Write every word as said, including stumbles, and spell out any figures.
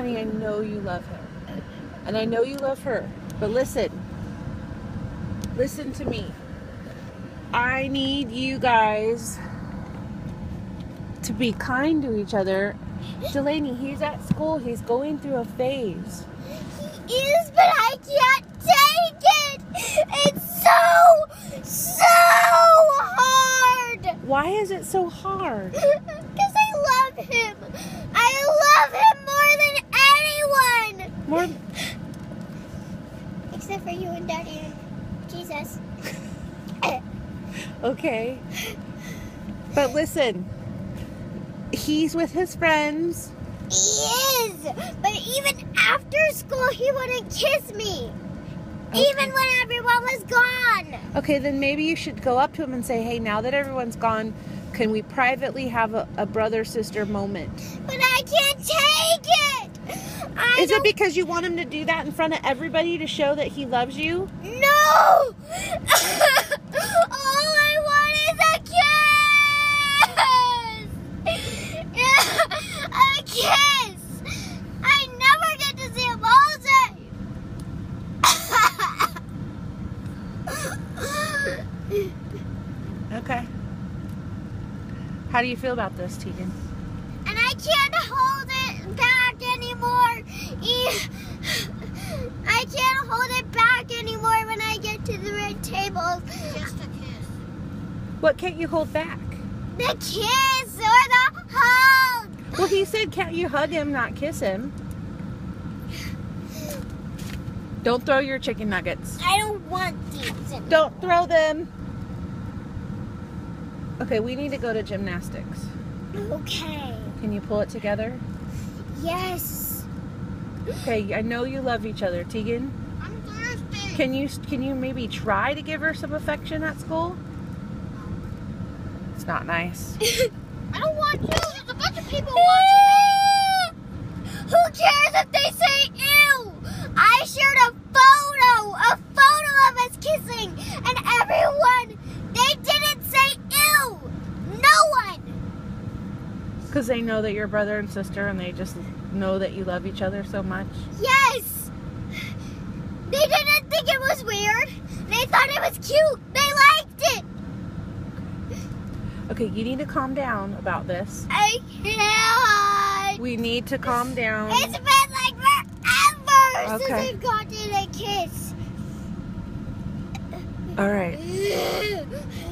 honey, I know you love him. And I know you love her. But listen. Listen to me. I need you guys to be kind to each other. Delaney, he's at school. He's going through a phase. He is, but I can't take it. It's so, so hard. Why is it so hard? Because I love him. I love him more than anyone. More th- Except for you and Daddy and Jesus. Okay. But listen. He's with his friends. He is. But even after school, he wouldn't kiss me. Okay. Even when everyone was gone. Okay, then maybe you should go up to him and say, hey, now that everyone's gone, can we privately have a, a brother-sister moment? But I can't take it. I is don't... it because you want him to do that in front of everybody to show that he loves you? No. Okay. How do you feel about this, Tegan? And I can't hold it back anymore. I can't hold it back anymore when I get to the red table. Just a kiss. What can't you hold back? The kiss or the hug. Well, he said, can't you hug him, not kiss him? Don't throw your chicken nuggets. I don't want these anymore. Don't throw them. Okay, we need to go to gymnastics. Okay. Can you pull it together? Yes. Okay, I know you love each other, Tegan. I'm thirsty. Can you can you maybe try to give her some affection at school? It's not nice. I don't want you. There's a bunch of people watching me. Who cares if they say ew? I shared a photo, a photo of us kissing, and everyone, they didn't say ew. Because they know that you're brother and sister and they just know that you love each other so much? Yes! They didn't think it was weird. They thought it was cute. They liked it. Okay, you need to calm down about this. I can't. We need to calm down. It's been like forever okay. since I've gotten a kiss. All right.